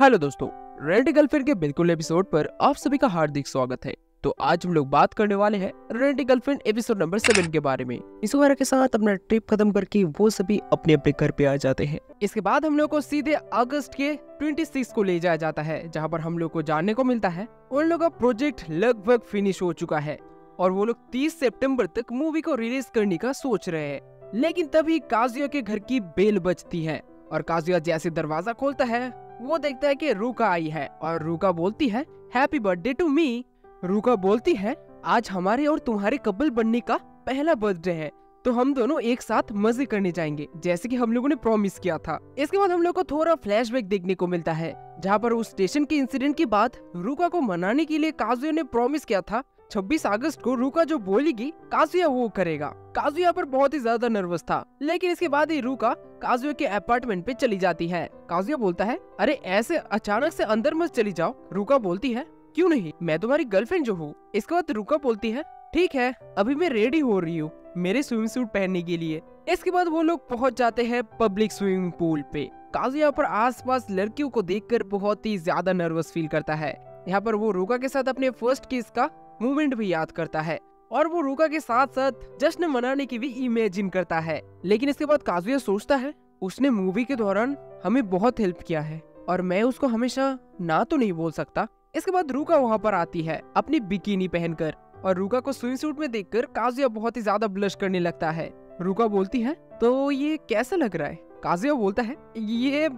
Hello दोस्तों, rent a girlfriend के बिल्कुल एपिसोड पर आप सभी का हार्दिक स्वागत है। तो आज हम लोग बात करने वाले हैं rent a girlfriend episode number 7 के बारे में। मिजुहारा के साथ अपना ट्रिप खत्म करके वो सभी अपने अपने घर पे आ जाते हैं। इसके बाद हम लोग को सीधे अगस्त के 26 को ले जाया जाता है, जहाँ पर हम लोग को जानने को मिलता है उन लोगों का प्रोजेक्ट लगभग फिनिश हो चुका है और वो लोग 30 सितंबर तक मूवी को रिलीज करने का सोच रहे हैं। लेकिन तभी काजुया के घर की बेल बजती है और काजुया जैसे दरवाजा खोलता है वो देखता है कि रूका आई है और रूका बोलती है happy birthday to me. Ruka बोलती है आज हमारे और तुम्हारे कपल बनने का पहला बर्थडे है, तो हम दोनों एक साथ मजे करने जाएंगे जैसे कि हम लोगों ने प्रॉमिस किया था। इसके बाद हम लोग को थोड़ा फ्लैशबैक देखने को मिलता है, जहाँ पर उस स्टेशन के इंसिडेंट के बाद रूका को मनाने के लिए काजुया ने प्रॉमिस किया था 26 अगस्त को रूका जो बोलेगी काजुया वो करेगा। काजुया पर बहुत ही ज्यादा नर्वस था, लेकिन इसके बाद ही रूका काजुया के अपार्टमेंट पे चली जाती है। काजुया बोलता है अरे ऐसे अचानक से अंदर मत चली जाओ। रूका बोलती है क्यों नहीं, मैं तुम्हारी गर्लफ्रेंड जो हूँ। इसके बाद रूका बोलती है ठीक है, अभी मैं रेडी हो रही हूँ मेरे स्विमिंग सूट पहनने के लिए। इसके बाद वो लोग पहुँच जाते हैं पब्लिक स्विमिंग पूल पे। काजुया पर आसपास लड़कियों को देखकर बहुत ही ज्यादा नर्वस फील करता है। यहाँ पर वो रूका के साथ अपने फर्स्ट किस का मूवमेंट भी याद करता है और वो रूका के साथ साथ जश्न मनाने की भी इमेजिन करता है। लेकिन इसके बाद काजुया सोचता है उसने मूवी के दौरान हमें बहुत हेल्प किया है और मैं उसको हमेशा ना तो नहीं बोल सकता। इसके बाद रूका वहाँ पर आती है अपनी बिकिनी पहनकर और रूका को स्विम सूट में देखकर काजुया बहुत ही ज्यादा ब्लश करने लगता है। रूका बोलती है तो ये कैसा लग रहा है। काजुया बोलता है ये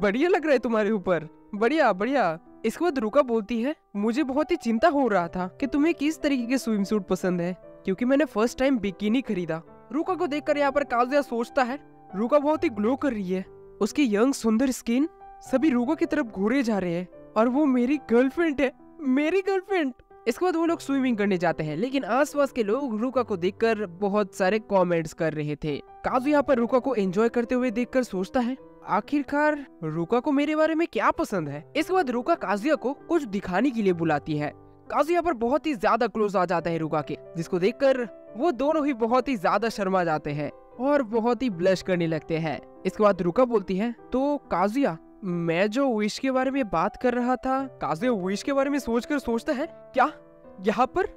बढ़िया लग रहा है तुम्हारे ऊपर, बढ़िया बढ़िया। इसके बाद रूका बोलती है मुझे बहुत ही चिंता हो रहा था कि तुम्हें किस तरीके के स्विम सूट पसंद है, क्योंकि मैंने फर्स्ट टाइम बिकिनी खरीदा। रूका को देखकर यहाँ पर काजुया सोचता है रूका बहुत ही ग्लो कर रही है, उसकी यंग सुंदर स्किन सभी रूका की तरफ घूरे जा रहे हैं और वो मेरी गर्लफ्रेंड है, मेरी गर्लफ्रेंड। इसके बाद वो लोग स्विमिंग करने जाते हैं, लेकिन आसपास के लोग रूका को देखकर बहुत सारे कमेंट्स कर रहे थे। काजुया पर रूका को एंजॉय करते हुए देखकर सोचता है आखिरकार रूका को मेरे बारे में क्या पसंद है। इसके बाद रूका काजुया को कुछ दिखाने के लिए बुलाती है। काजुया पर बहुत ही ज्यादा क्लोज आ जाता है रूका के, जिसको देखकर वो दोनों ही बहुत ही ज्यादा शर्मा जाते हैं और बहुत ही ब्लश करने लगते हैं। इसके बाद रूका बोलती है तो काजुया मैं जो विश के बारे में बात कर रहा था। काजुया विश के बारे में सोचकर सोचता है क्या यहाँ पर।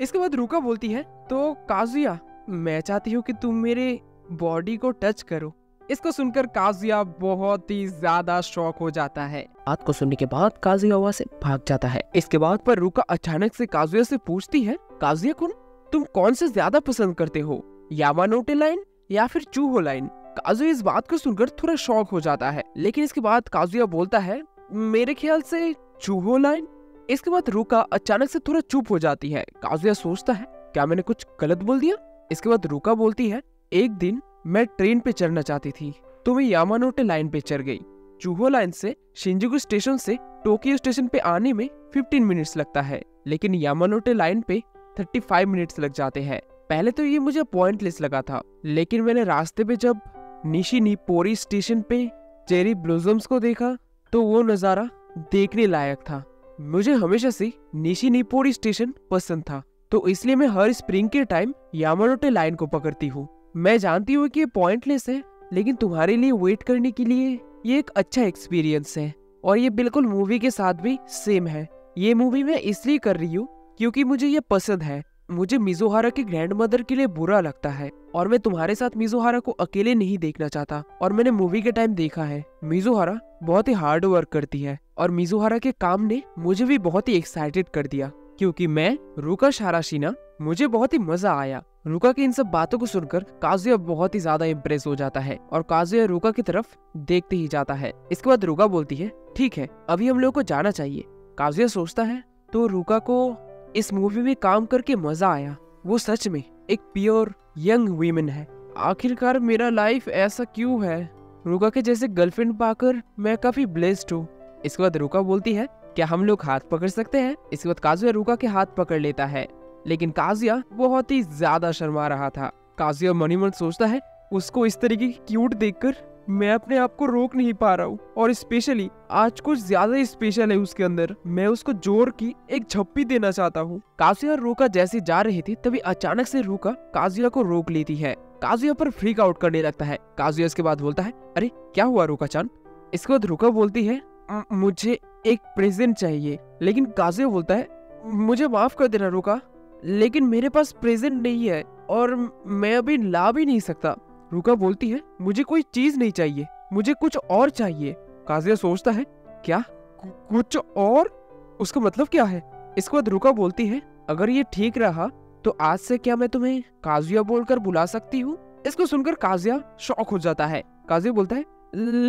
इसके बाद रूका बोलती है तो काजुया मैं चाहती हूँ कि तुम मेरे बॉडी को टच करो। इसको सुनकर काजुया बहुत ही ज्यादा शॉक हो जाता है। बात को सुनने के बाद काजुया वहाँ से भाग जाता है। इसके बाद पर रूका अचानक से काजुया से पूछती है काजुया कुन तुम कौन से ज्यादा पसंद करते हो, यामानोटे लाइन या फिर चूहो लाइन। काजुया इस बात को सुनकर थोड़ा शॉक हो जाता है, लेकिन इसके बाद काजुया बोलता है मेरे ख्याल से चूहो लाइन। इसके बाद रूका अचानक से थोड़ा चुप हो जाती है। काजुया सोचता है क्या मैंने कुछ गलत बोल दिया। इसके बाद रूका बोलती है एक दिन मैं ट्रेन पे चढ़ना चाहती थी तो मैं यामानोटे लाइन पे चढ़ गई। चूहो लाइन से शिंजुकु स्टेशन से टोक्यो स्टेशन पे आने में 15 मिनट्स लगता है, लेकिन यामानोटे लाइन पे 35 मिनट्स लग जाते हैं। पहले तो ये मुझे पॉइंटलेस लगा था, लेकिन मैंने रास्ते पे जब निशी-निप्पोरी स्टेशन पे चेरी ब्लॉसम्स को देखा तो वो नज़ारा देखने लायक था। मुझे हमेशा से निशी-निप्पोरी स्टेशन पसंद था, तो इसलिए मैं हर स्प्रिंग के टाइम यामानोटे लाइन को पकड़ती हूँ। मैं जानती हूँ कि ये पॉइंटलेस है, लेकिन तुम्हारे लिए वेट करने के लिए ये एक अच्छा एक्सपीरियंस है और ये बिल्कुल मूवी के साथ भी सेम है। ये मूवी मैं इसलिए कर रही हूँ क्योंकि मुझे ये पसंद है। मुझे मिजुहारा के ग्रैंड मदर के लिए बुरा लगता है और मैं तुम्हारे साथ मिजुहारा को अकेले नहीं देखना चाहता, और मैंने मूवी के टाइम देखा है मिजुहारा बहुत ही हार्ड वर्क करती है और मिजुहारा के काम ने मुझे भी बहुत ही एक्साइटेड कर दिया क्योंकि मैं रूका शाराशिना मुझे बहुत ही मजा आया। रूका की इन सब बातों को सुनकर काजुया बहुत ही ज्यादा इम्प्रेस हो जाता है और काजुया रूका की तरफ देखते ही जाता है। इसके बाद रूका बोलती है ठीक है अभी हम लोग को जाना चाहिए। काजुया सोचता है तो रूका को इस मूवी में काम करके मजा आया, वो सच में एक प्योर यंग वीमेन है। आखिरकार मेरा लाइफ ऐसा क्यों है, रूका के जैसे गर्लफ्रेंड पाकर मैं काफी ब्लेस्ड हूँ। इसके बाद रूका बोलती है क्या हम लोग हाथ पकड़ सकते हैं। इसके बाद काजुया रूका के हाथ पकड़ लेता है, लेकिन काजुया बहुत ही ज्यादा शर्मा रहा था। काजुया मनीमन सोचता है उसको इस तरीके की क्यूट देखकर मैं अपने आप को रोक नहीं पा रहा हूँ और स्पेशली आज कुछ ज्यादा स्पेशल है उसके अंदर, मैं उसको जोर की एक झप्पी देना चाहता हूँ। काजुया और रूका जैसे जा रही थी तभी अचानक से रूका काजुया को रोक लेती है। काजुया पर फ्रीक आउट करने लगता है। काजुया इसके बाद बोलता है अरे क्या हुआ रूका चान। इसके बाद रूका बोलती है मुझे एक प्रेजेंट चाहिए, लेकिन काजुया बोलता है मुझे माफ कर देना रुका, लेकिन मेरे पास प्रेजेंट नहीं है और मैं अभी ला भी नहीं सकता। रुका बोलती है मुझे कोई चीज नहीं चाहिए, मुझे कुछ और चाहिए। काजुया सोचता है क्या कुछ और, उसका मतलब क्या है। इसके बाद रुका बोलती है अगर ये ठीक रहा तो आज से क्या मैं तुम्हें काजुया बोलकर बुला सकती हूँ। इसको सुनकर काजुया शॉक हो जाता है। काजुया बोलता है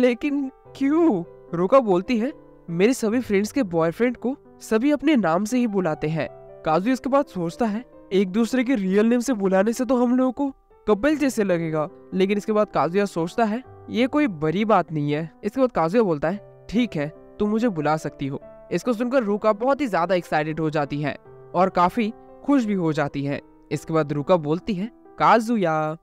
लेकिन क्यों। रुका बोलती है मेरे सभी फ्रेंड्स के बॉयफ्रेंड को सभी अपने नाम से ही बुलाते हैं। काजुया इसके बाद सोचता है एक दूसरे के रियल नेम से बुलाने से तो हम लोगों को कपल जैसे लगेगा, लेकिन इसके बाद काजुया सोचता है ये कोई बड़ी बात नहीं है। इसके बाद काजुया बोलता है ठीक है तुम मुझे बुला सकती हो। इसको सुनकर रुका बहुत ही ज्यादा एक्साइटेड हो जाती है और काफी खुश भी हो जाती है। इसके बाद रुका बोलती है काजुया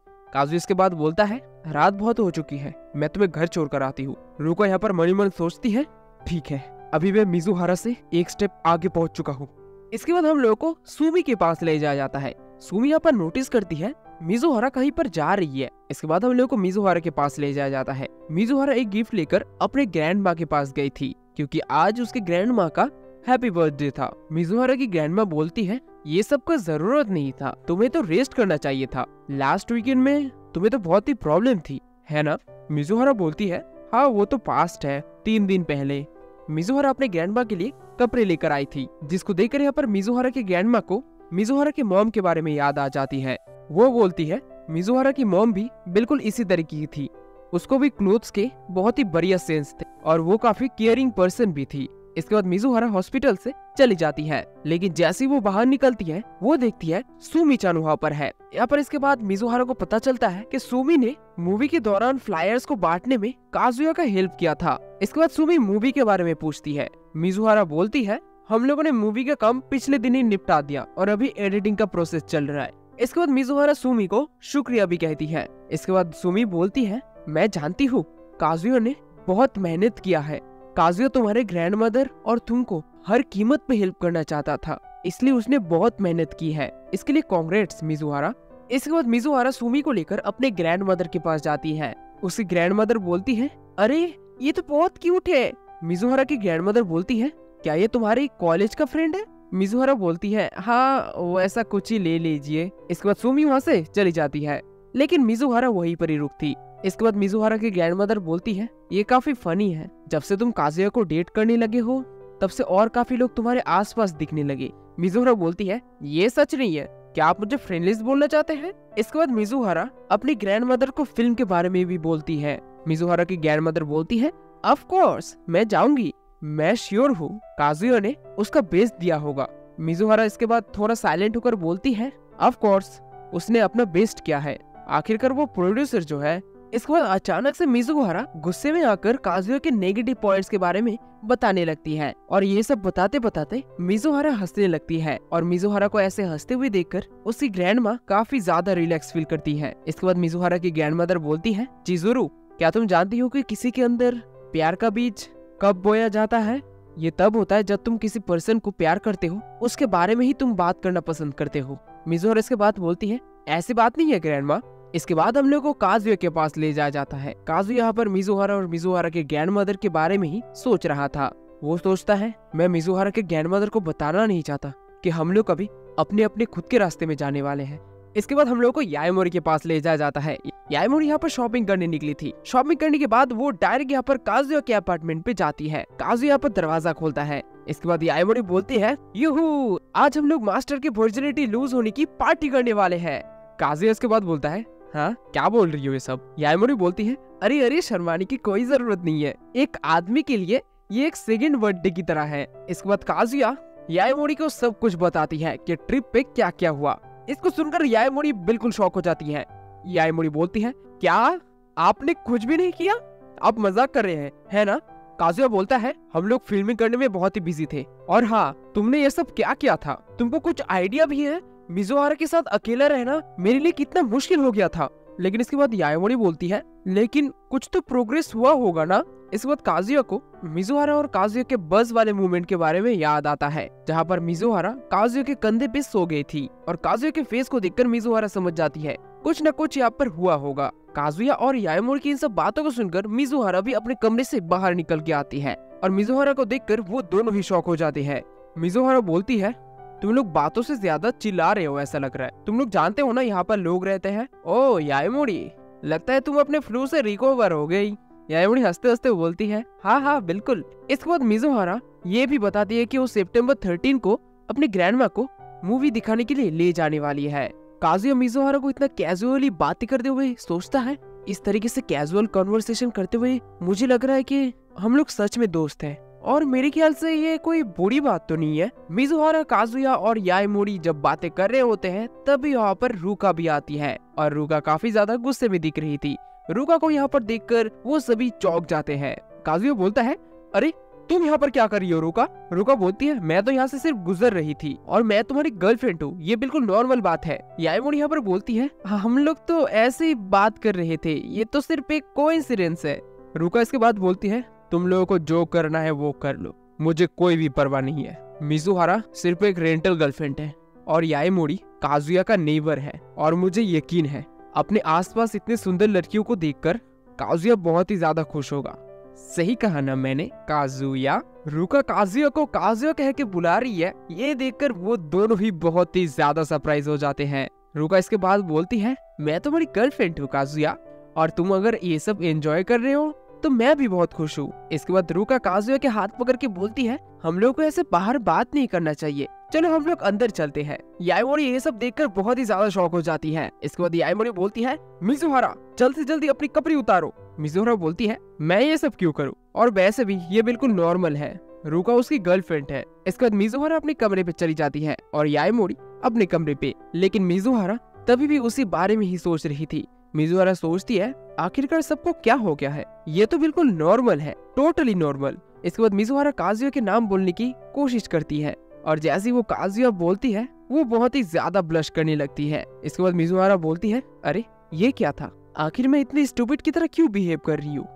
इसके बाद बोलता है रात बहुत हो चुकी है, मैं तुम्हें घर छोड़कर आती हूँ। रुका यहाँ पर मनी मन सोचती है ठीक है अभी मैं मिजुहारा से एक स्टेप आगे पहुँच चुका हूँ। इसके बाद हम लोगों को सुमी के पास ले जाया जाता है। सुमी यहाँ पर नोटिस करती है मिजुहारा कहीं पर जा रही है। इसके बाद हम लोगों को मिजुहारा के पास ले जाया जाता है। मिजुहारा एक गिफ्ट लेकर अपने ग्रैंड माँ के पास गई थी क्योंकि आज उसके ग्रैंड माँ का हैप्पी बर्थडे था। मिजुहारा की ग्रैंड माँ बोलती है ये सब का जरूरत नहीं था, तुम्हें तो रेस्ट करना चाहिए था, लास्ट वीकेंड में तुम्हें तो बहुत ही प्रॉब्लम थी है ना। मिजुहारा बोलती है हाँ वो तो पास्ट है, 3 दिन पहले। मिजुहारा अपने ग्रैंडमा के लिए कपड़े लेकर आई थी, जिसको देखकर यहाँ पर मिजुहारा के ग्रैंडमा को मिजुहारा के मॉम के बारे में याद आ जाती है। वो बोलती है मिजुहारा की मॉम भी बिल्कुल इसी तरीके की थी, उसको भी क्लोथ्स के बहुत ही बढ़िया सेंस थे और वो काफी केयरिंग पर्सन भी थी। इसके बाद मिजुहारा हॉस्पिटल से चली जाती है, लेकिन जैसे ही वो बाहर निकलती है वो देखती है सुमी चान वहाँ पर है। यहाँ पर इसके बाद मिजुहारा को पता चलता है कि सुमी ने मूवी के दौरान फ्लायर्स को बांटने में काजुया का हेल्प किया था। इसके बाद सुमी मूवी के बारे में पूछती है। मिजुहारा बोलती है हम लोगों ने मूवी का काम पिछले दिन ही निपटा दिया और अभी एडिटिंग का प्रोसेस चल रहा है। इसके बाद मिजुहारा सुमी को शुक्रिया भी कहती है। इसके बाद सुमी बोलती है मैं जानती हूँ काजुया ने बहुत मेहनत किया है, काजुया तुम्हारे ग्रैंडमदर और तुमको हर कीमत पे हेल्प करना चाहता था, इसलिए उसने बहुत मेहनत की है, इसके लिए कांग्रेट्स मिजुहारा। इसके बाद मिजुहारा सुमी को लेकर अपने ग्रैंडमदर के पास जाती है। उसकी ग्रैंडमदर बोलती है अरे ये तो बहुत क्यूट है। मिजुहारा की ग्रैंडमदर बोलती है क्या ये तुम्हारे कॉलेज का फ्रेंड है। मिजुहारा बोलती है हाँ वो ऐसा कुछ ही ले लीजिए। इसके बाद सुमी वहाँ से चली जाती है, लेकिन मिजुहारा वहीं पर ही रुकती। इसके बाद मिजुहारा की ग्रैंडमदर बोलती है ये काफी फनी है, जब से तुम काजुया को डेट करने लगे हो तब से और काफी लोग तुम्हारे आसपास दिखने लगे। मिजुहारा बोलती है ये सच नहीं है, क्या आप मुझे फ्रेंडलिस्ट बोलना चाहते हैं। इसके बाद मिजुहारा अपनी ग्रैंडमदर को फिल्म के बारे में भी बोलती है। मिजुहारा की ग्रैंडमदर बोलती है ऑफ कोर्स मैं जाऊंगी, मैं श्योर हूँ काजुया ने उसका बेस्ट दिया होगा। मिजुहारा इसके बाद थोड़ा साइलेंट होकर बोलती है ऑफ कोर्स उसने अपना बेस्ट किया है, आखिरकार वो प्रोड्यूसर जो है। इसके बाद अचानक से मिजुहारा गुस्से में आकर काजुया के नेगेटिव पॉइंट्स के बारे में बताने लगती है और ये सब बताते बताते मिजुहारा हंसने लगती है और मिजुहारा को ऐसे हंसते हुए देखकर उसकी ग्रैंडमा काफी ज्यादा रिलैक्स फील करती है। इसके बाद मिजुहारा की ग्रैंडमदर बोलती है चिज़ुरु क्या तुम जानती हो कि किसी के अंदर प्यार का बीज कब बोया जाता है। ये तब होता है जब तुम किसी पर्सन को प्यार करते हो, उसके बारे में ही तुम बात करना पसंद करते हो। मिजुहारा इसके बाद बोलती है ऐसी बात नहीं है ग्रैंडमा। इसके बाद हम लोगों को काजुया के पास ले जाया जाता है। काजुया यहाँ पर मिजुहारा और मिजुहारा के ग्रैंडमदर के बारे में ही सोच रहा था। वो सोचता है मैं मिजुहारा के ग्रैंडमदर को बताना नहीं चाहता कि हम लोग अभी अपने अपने खुद के रास्ते में जाने वाले हैं। इसके बाद हम लोगों को यायमोरी के पास ले जाया जाता है। यायमोरी यहाँ पर शॉपिंग करने निकली थी। शॉपिंग करने के बाद वो डायरेक्ट यहाँ पर काजुया के अपार्टमेंट पे जाती है। काजुया यहाँ पर दरवाजा खोलता है। इसके बाद यायमोरी बोलती है यूहू आज हम लोग मास्टर की वर्जिनिटी लूज होने की पार्टी करने वाले है। काजुया इसके बाद बोलता है हाँ क्या बोल रही हो ये सब। यायमोरी बोलती है अरे अरे शर्माने की कोई जरूरत नहीं है, एक आदमी के लिए ये एक सेकंड बर्थडे की तरह है। इसके बाद काजुया यायमोरी को सब कुछ बताती है कि ट्रिप पे क्या क्या हुआ। इसको सुनकर यायमोरी बिल्कुल शॉक हो जाती है। यायमोरी बोलती है क्या आपने कुछ भी नहीं किया, आप मजाक कर रहे हैं है ना। काजुया बोलता है हम लोग फिल्मिंग करने में बहुत ही बिजी थे और हाँ तुमने ये सब क्या किया था, तुमको कुछ आइडिया भी है। मिजुहारा के साथ अकेला रहना मेरे लिए कितना मुश्किल हो गया था। लेकिन इसके बाद यायमोरी बोलती है लेकिन कुछ तो प्रोग्रेस हुआ होगा ना। इसके बाद काजुया को मिजुहारा और काजुया के बस वाले मूवमेंट के बारे में याद आता है, जहाँ पर मिजुहारा काजुया के कंधे पे सो गई थी और काजुया के फेस को देखकर मिजुहारा समझ जाती है कुछ न कुछ यहाँ पर हुआ होगा। काजुया और यायमोरी की इन सब बातों को सुनकर मिजुहारा भी अपने कमरे से बाहर निकल के आती है और मिजुहारा को देखकर वो दोनों ही शॉक हो जाते हैं। मिजुहारा बोलती है, तुम लोग बातों से ज्यादा चिल्ला रहे हो, ऐसा लग रहा है। तुम लोग जानते हो ना यहाँ पर लोग रहते हैं। ओ याएमोरी, लगता है तुम अपने फ्लू से रिकवर हो गई। याएमोरी हंसते हंसते बोलती है, हाँ हाँ बिल्कुल। इसके बाद मिजुहारा ये भी बताती है कि वो सितंबर 13 को अपनी ग्रैंडमा को मूवी दिखाने के लिए ले जाने वाली है। काजुया मिजुहारा को इतना कैजुअली बातें करते हुए सोचता है, इस तरीके से कैजुअल कॉन्वर्सेशन करते हुए मुझे लग रहा है कि हम लोग सच में दोस्त हैं, और मेरे ख्याल से ये कोई बुरी बात तो नहीं है। मिजुहारा, काजुया और याएमोरी जब बातें कर रहे होते हैं तभी यहाँ पर रूका भी आती है, और रूका काफी ज्यादा गुस्से में दिख रही थी। रूका को यहाँ पर देखकर वो सभी चौंक जाते हैं। काजुया बोलता है, अरे तुम यहाँ पर क्या कर रही हो रूका? रूका बोलती है, मैं तो यहाँ से सिर्फ गुजर रही थी और मैं तुम्हारी गर्लफ्रेंड हूँ, ये बिल्कुल नॉर्मल बात है। याएमोरी यहाँ पर बोलती है, हम लोग तो ऐसे ही बात कर रहे थे, ये तो सिर्फ एक कोइंसिडेंस है। रूका इसके बाद बोलती है, तुम लोगों को जो करना है वो कर लो, मुझे कोई भी परवाह नहीं है। मिजुहारा सिर्फ एक रेंटल गर्लफ्रेंड है और याएमोरी काजुया का नेबर है, और मुझे यकीन है अपने आसपास इतने सुंदर लड़कियों को देखकर काजुया बहुत ही ज्यादा खुश होगा। सही कहा ना मैंने, काजुया? रूका काजुया को काजुया कह के बुला रही है, ये देखकर वो दोनों ही बहुत ही ज्यादा सरप्राइज हो जाते हैं। रूका इसके बाद बोलती है, मैं तुम्हारी गर्लफ्रेंड हूँ काजुया, और तुम अगर ये सब एंजॉय कर रहे हो तो मैं भी बहुत खुश हूँ। इसके बाद रूका काजुया के हाथ पकड़ के बोलती है, हम लोग को ऐसे बाहर बात नहीं करना चाहिए, चलो हम लोग अंदर चलते हैं। याएमोरी ये सब देखकर बहुत ही ज्यादा शॉक हो जाती है। इसके बाद याएमोरी बोलती है, मिजुहारा जल्द से जल्दी अपनी कपड़ी उतारो। मिजुहारा बोलती है, मैं ये सब क्यों करूं, और वैसे भी ये बिल्कुल नॉर्मल है, रूका उसकी गर्लफ्रेंड है। इसके बाद मिजुहारा अपने कमरे पे चली जाती है और याएमोरी अपने कमरे पे, लेकिन मिजुहारा तभी भी उसी बारे में ही सोच रही थी। मिजुहारा सोचती है, आखिरकार सबको क्या हो गया है, ये तो बिल्कुल नॉर्मल है, टोटली नॉर्मल। इसके बाद मिजुहारा काजुया के नाम बोलने की कोशिश करती है, और जैसे ही वो काजुया बोलती है वो बहुत ही ज्यादा ब्लश करने लगती है। इसके बाद मिजुहारा बोलती है, अरे ये क्या था, आखिर मैं इतनी स्टूपिड की तरह क्यों बिहेव कर रही हूँ।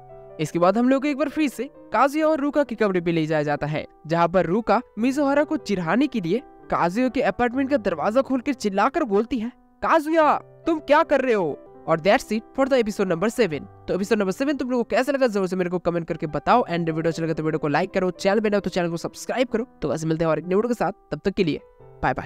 इसके बाद हम लोग एक बार फिर से काजुया और रूका के कमरे पे ले जाया जाता है, जहाँ पर रूका मिजुहारा को चिढ़ाने के लिए काजुया के अपार्टमेंट का दरवाजा खोलकर चिल्लाकर बोलती है, काजुया तुम क्या कर रहे हो। और that's it for the episode number 7। तो एपिसोड नंबर 7 तुम लोगों को कैसा लगा जरूर से मेरे को कमेंट करके बताओ, एंड वीडियो अच्छा लगा तो वीडियो को लाइक करो, चैनल पे नए हो तो चैनल को सब्सक्राइब करो। तो ऐसे मिलते हैं और एक वीडियो के साथ, तब तक के लिए बाय बाय।